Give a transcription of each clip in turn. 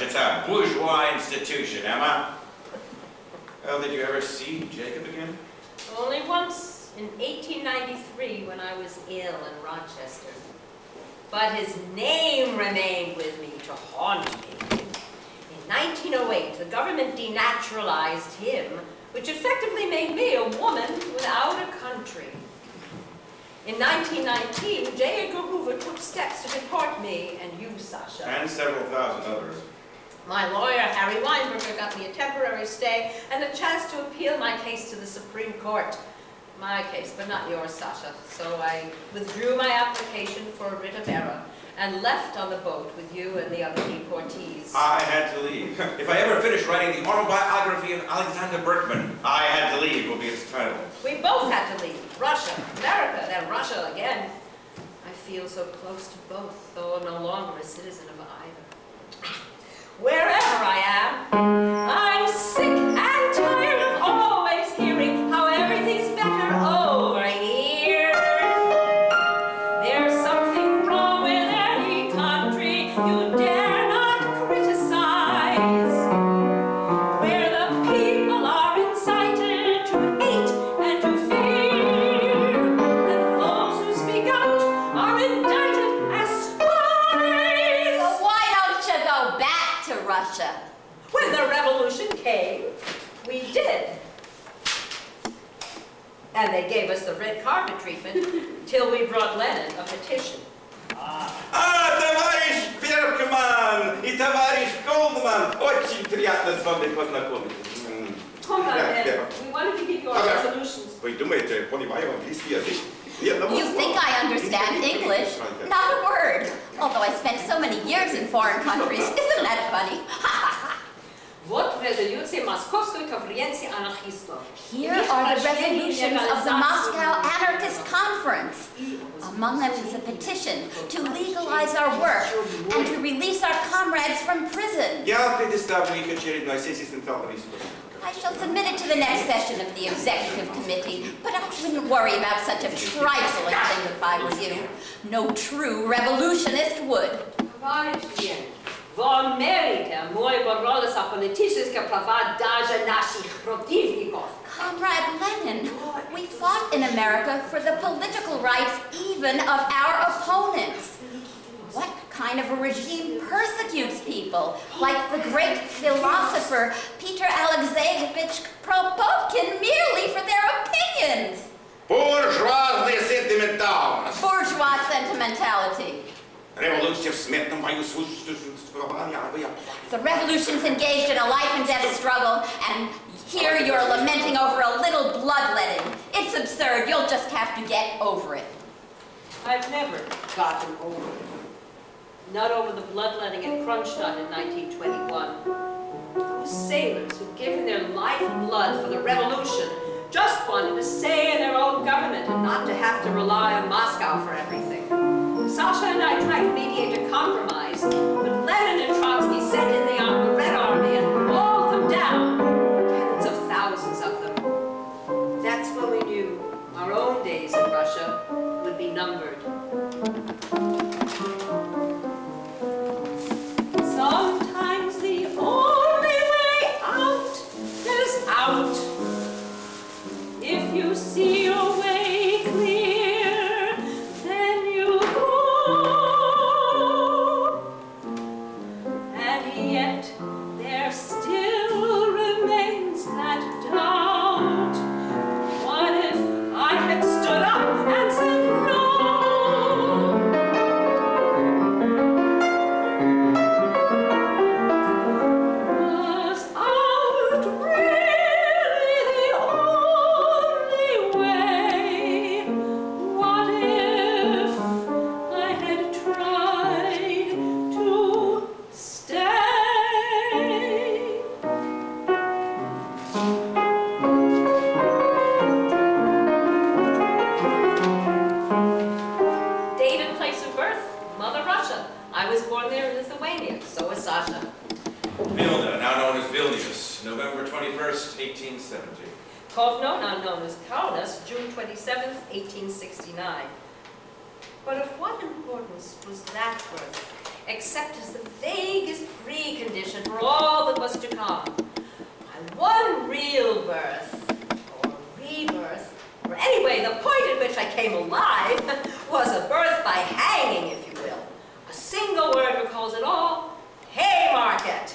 marriage. It's a bourgeois institution, Emma. Oh, did you ever see Jacob again? Only once, in 1893, when I was ill in Rochester. But his name remained with me to haunt me. In 1908, the government denaturalized him, which effectively made me a woman without a country. In 1919, J. Edgar Hoover took steps to deport me and you, Sasha. And several thousand others. My lawyer, Harry Weinberger, got me a temporary stay and a chance to appeal my case to the Supreme Court. My case, but not yours, Sasha. So I withdrew my application for a writ of error and left on the boat with you and the other deportees. I had to leave. If I ever finish writing the autobiography of Alexander Berkman, I Had to Leave will be its title. We both had to leave. Russia, America, then Russia again. I feel so close to both, though I'm no longer a citizen of either. Wherever I am, I'm sick and tired of always hearing how everything's better over here. There's something wrong with any country you dare not criticize, where the people are incited to hate and to fear, and those who speak out are indicted as spies. So why don't you go back to Russia? When the revolution came, we did. And they gave us the red carpet treatment till we brought Lenin a petition. Ah, товарищ Беркман и товарищ Голдман, очень приятно с вами познакомиться. We wanted to give you our resolutions. Вы думаете, понимаю английский язык? You think I understand English? Not a word. Although I spent so many years in foreign countries. Isn't that funny? Here are the resolutions of the Moscow Anarchist Conference. Among them is a petition to legalize our work and to release our comrades from prison. I shall submit it to the next session of the Executive Committee, but I wouldn't worry about such a trifling thing if I were you. No true revolutionist would. В Америке мы боролись за политические права даже наших противников. Comrade Lenin, we fought in America for the political rights even of our opponents. What kind of a regime persecutes people, like the great philosopher Peter Alexeyevich Propopkin, merely for their opinions? Bourgeois sentimentality. The revolution's engaged in a life and death struggle, and here you're lamenting over a little bloodletting. It's absurd. You'll just have to get over it. I've never gotten over it. Not over the bloodletting at Kronstadt in 1921. Those sailors who'd given their lifeblood for the revolution just wanted to stay in their own government and not to have to rely on Moscow for everything. Sasha and I tried to mediate a compromise, but Lenin and Trotsky sent in the Red Army and walled them down, tens of thousands of them. That's when we knew our own days in Russia would be numbered. Sometimes the only way out is out. If you see your way clear, Kovno, now known as Kaunas, June 27, 1869. But of what importance was that birth, except as the vaguest precondition for all that was to come? By one real birth, or rebirth, or anyway, the point at which I came alive was a birth by hanging, if you will. A single word recalls it all: Haymarket.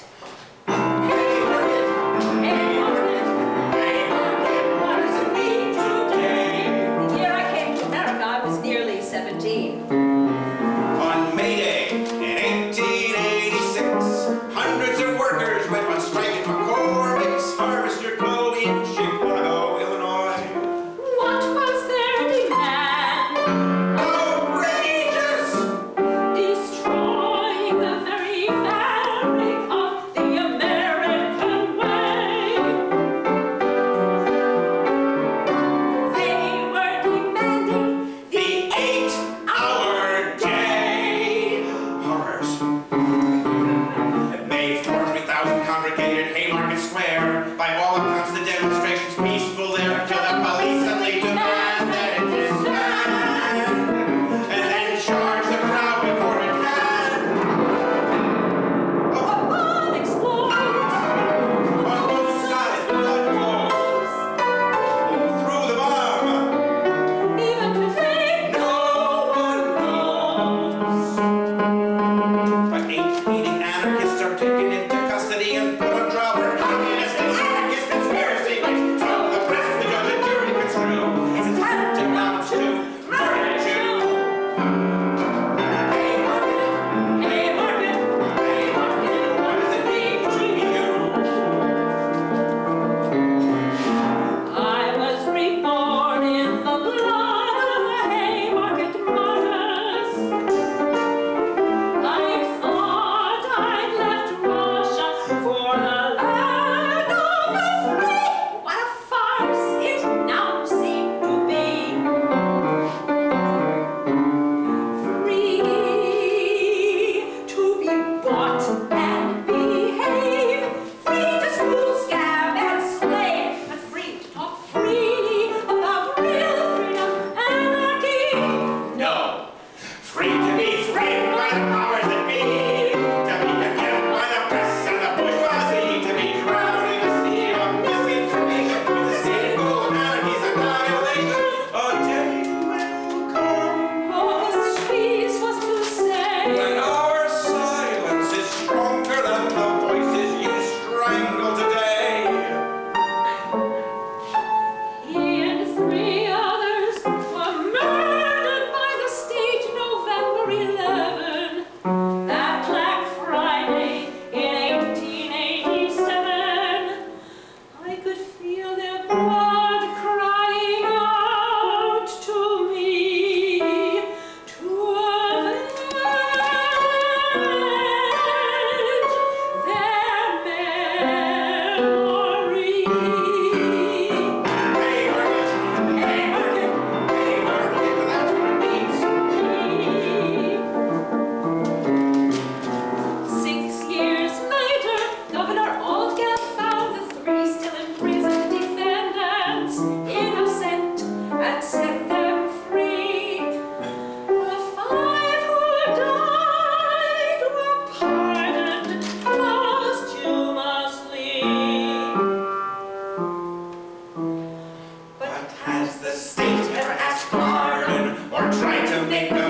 Has the state ever asked pardon or tried to make